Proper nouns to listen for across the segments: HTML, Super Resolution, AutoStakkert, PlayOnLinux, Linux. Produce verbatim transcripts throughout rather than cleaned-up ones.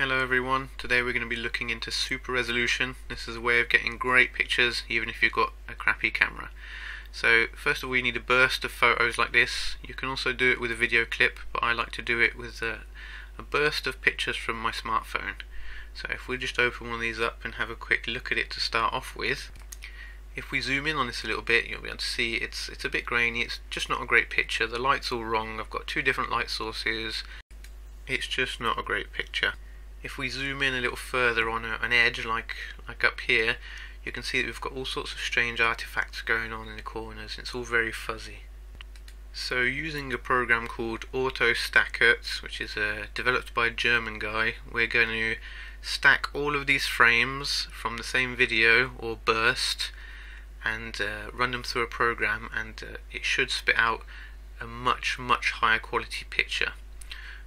Hello everyone, today we're going to be looking into super resolution. This is a way of getting great pictures even if you've got a crappy camera. So first of all you need a burst of photos like this. You can also do it with a video clip, but I like to do it with a, a burst of pictures from my smartphone. So if we just open one of these up and have a quick look at it to start off with, if we zoom in on this a little bit you'll be able to see it's, it's a bit grainy, it's just not a great picture, the light's all wrong, I've got two different light sources, it's just not a great picture. If we zoom in a little further on a, an edge like like up here, you can see that we've got all sorts of strange artifacts going on in the corners. It's all very fuzzy. So using a program called AutoStakkert, which is uh, developed by a German guy, we're going to stack all of these frames from the same video or burst and uh, run them through a program, and uh, it should spit out a much much higher quality picture.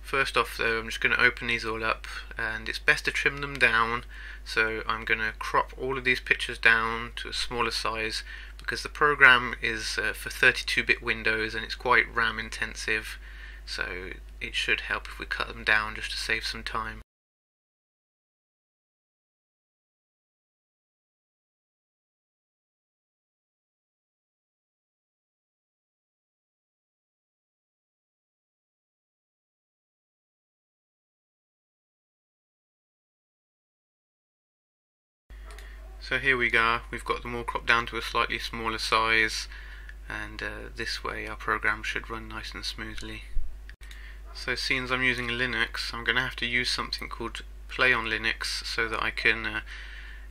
First off though, I'm just going to open these all up, and it's best to trim them down, so I'm going to crop all of these pictures down to a smaller size because the program is uh, for thirty-two bit Windows and it's quite RAM intensive, so it should help if we cut them down just to save some time. So here we go, we've got them all cropped down to a slightly smaller size, and uh, this way our program should run nice and smoothly. So since I'm using Linux, I'm going to have to use something called PlayOnLinux so that I can uh,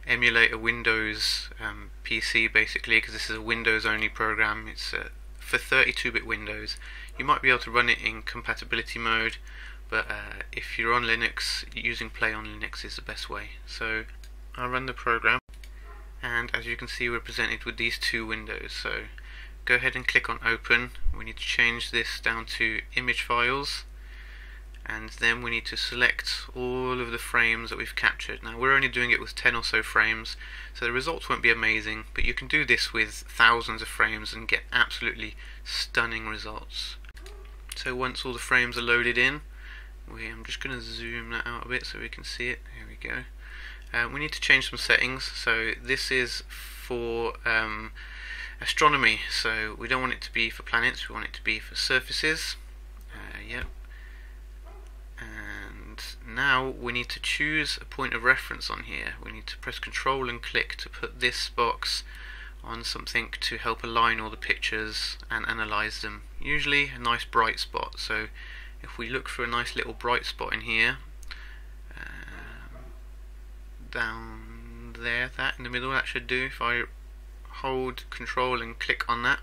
emulate a Windows um, P C basically, because this is a Windows only program, it's uh, for thirty-two bit Windows. You might be able to run it in compatibility mode, but uh, if you're on Linux, using PlayOnLinux is the best way. So I'll run the program. And as you can see, we're presented with these two windows, so go ahead and click on open. We need to change this down to image files, and then we need to select all of the frames that we've captured. Now we're only doing it with ten or so frames, so the results won't be amazing, but you can do this with thousands of frames and get absolutely stunning results. So once all the frames are loaded in, we, I'm just going to zoom that out a bit so we can see it. Here we go. Uh, we need to change some settings, so this is for um, astronomy, so we don't want it to be for planets, we want it to be for surfaces. Uh, yep. And now we need to choose a point of reference on here. We need to press control and click to put this box on something to help align all the pictures and analyze them. Usually a nice bright spot, so if we look for a nice little bright spot in here, down there, that in the middle, that should do. If I hold control and click on that,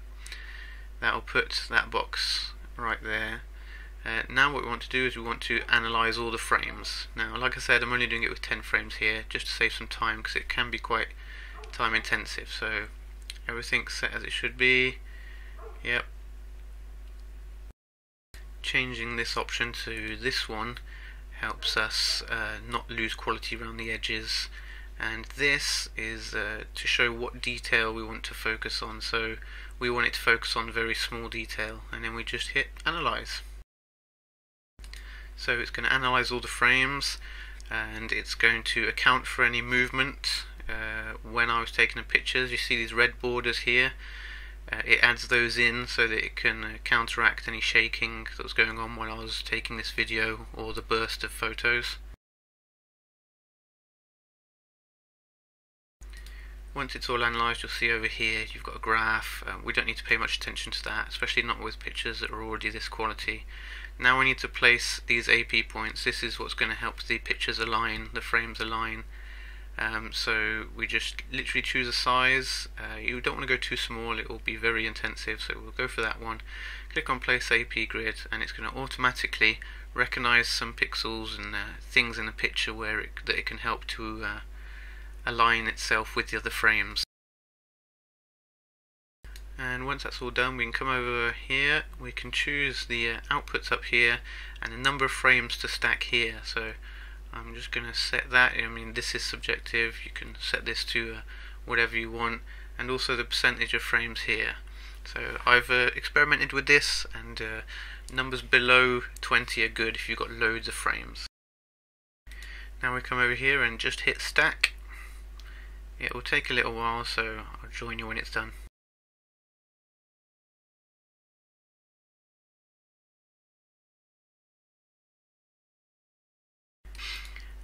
that'll put that box right there. Uh, now what we want to do is we want to analyze all the frames. Now like I said, I'm only doing it with ten frames here just to save some time because it can be quite time intensive, so everything's set as it should be. Yep. Changing this option to this one helps us uh, not lose quality around the edges, and this is uh, to show what detail we want to focus on, so we want it to focus on very small detail, and then we just hit analyze. So it's going to analyze all the frames, and it's going to account for any movement. Uh, when I was taking the pictures, you see these red borders here, uh, it adds those in so that it can uh, counteract any shaking that was going on while I was taking this video or the burst of photos. Once it's all analysed, you'll see over here you've got a graph. Uh, we don't need to pay much attention to that, especially not with pictures that are already this quality. Now we need to place these A P points. This is what's going to help the pictures align, the frames align. Um, so we just literally choose a size. Uh, you don't want to go too small, it will be very intensive, so we'll go for that one. Click on place A P grid, and it's going to automatically recognize some pixels and uh, things in the picture where it, that it can help to uh, align itself with the other frames. And once that's all done, we can come over here, we can choose the uh, outputs up here and the number of frames to stack here. So I'm just going to set that. I mean, this is subjective, you can set this to uh, whatever you want, and also the percentage of frames here. So I've uh, experimented with this, and uh, numbers below twenty are good if you've got loads of frames. Now we come over here and just hit stack. It will take a little while, so I'll join you when it's done.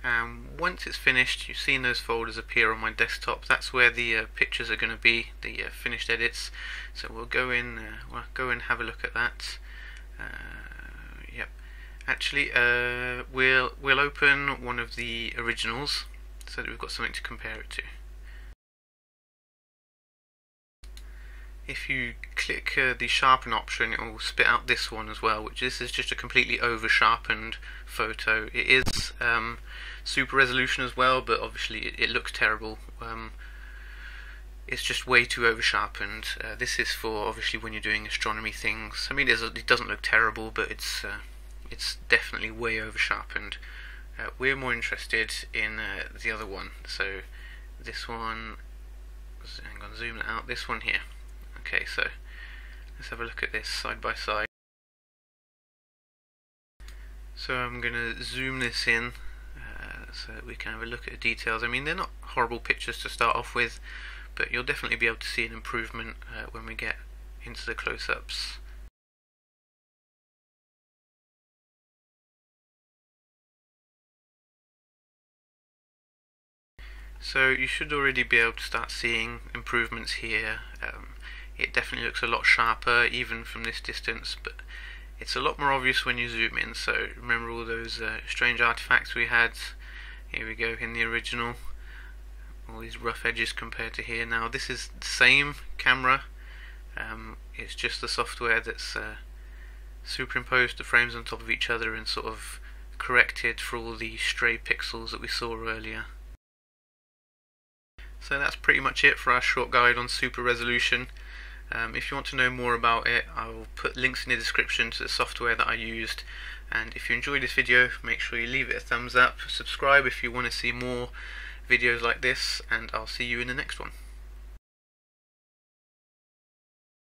Um, once it's finished, you've seen those folders appear on my desktop. That's where the uh, pictures are going to be, the uh, finished edits. So we'll go in, uh, we'll go and have a look at that. Uh, yep. Actually, uh, we'll we'll open one of the originals so that we've got something to compare it to. If you click uh, the sharpen option, it will spit out this one as well, which this is just a completely over sharpened photo. It is um, super resolution as well, but obviously it, it looks terrible. Um, it's just way too over sharpened. Uh, this is for obviously when you're doing astronomy things. I mean, it's, it doesn't look terrible, but it's uh, it's definitely way over sharpened. Uh, we're more interested in uh, the other one, so this one. I'm going to zoom that out. This one here. Okay, so let's have a look at this side by side. So I'm going to zoom this in uh, so that we can have a look at the details. I mean, they're not horrible pictures to start off with, but you'll definitely be able to see an improvement uh, when we get into the close-ups. So you should already be able to start seeing improvements here. Um, It definitely looks a lot sharper even from this distance, but it's a lot more obvious when you zoom in. So remember all those uh, strange artifacts we had. Here we go in the original, all these rough edges compared to here. Now this is the same camera, um, it's just the software that's uh, superimposed the frames on top of each other and sort of corrected for all the stray pixels that we saw earlier. So that's pretty much it for our short guide on super resolution. Um, if you want to know more about it, I'll put links in the description to the software that I used, and if you enjoyed this video, make sure you leave it a thumbs up, subscribe if you want to see more videos like this, and I'll see you in the next one.